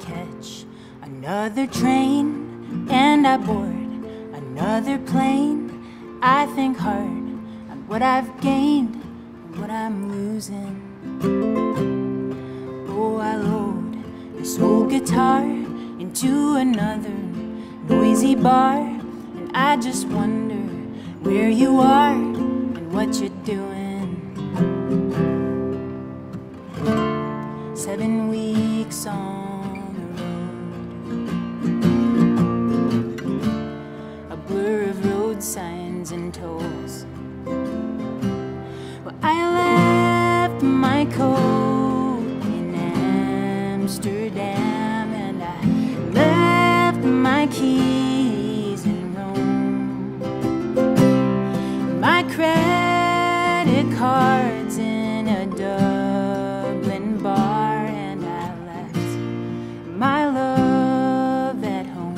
catch another train, and I board another plane. I think hard on what I've gained and what I'm losing. Oh, I load this old guitar into another noisy bar, and I just wonder where you are and what you're doing. 7 weeks on the road, a blur of road signs and tolls. Well, I left my coat in Amsterdam, and I left my keys in Rome, my credit cards in a Dublin bar, and I left my love at home.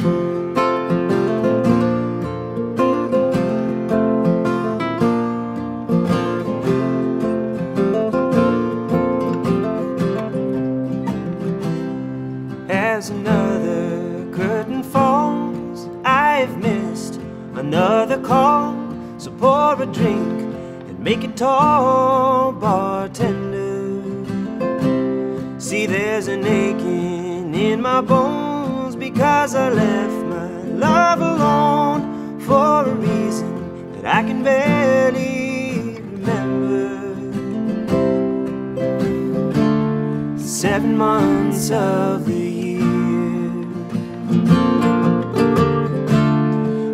As another curtain falls, I've missed another call. So pour a drink and make it tall, bartender. See, there's an aching in my bones because I left my love alone for a reason that I can barely remember. 7 months of the year,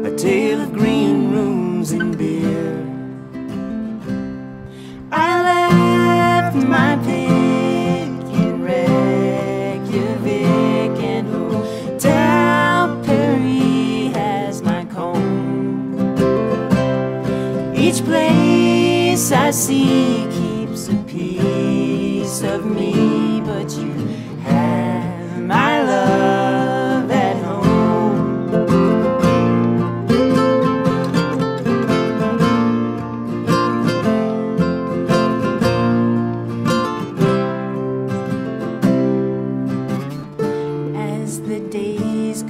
a tale of green rooms and beer. I left my pick in Reykjavik, and Hotel Paris has my comb. Each place I see keeps a piece of me, but you have my love.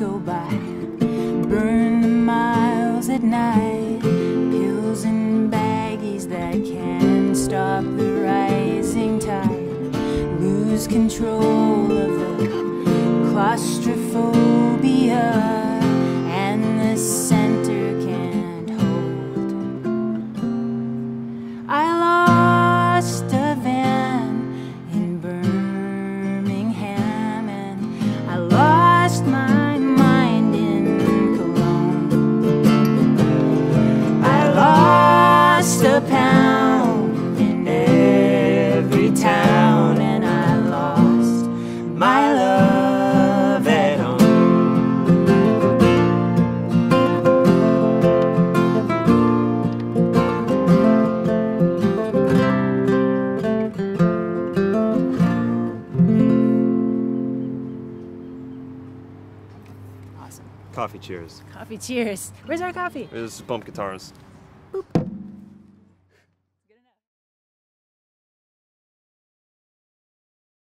Go by, burn the miles at night, pills and baggies that can't stop the rising tide, lose control of the claustrophobia, and the center can't hold. I lost a van in Birmingham, and I lost my a pound in every town, and I lost my love at home. Awesome. Coffee cheers. Coffee cheers. Where's our coffee? There's bump guitars. Boop.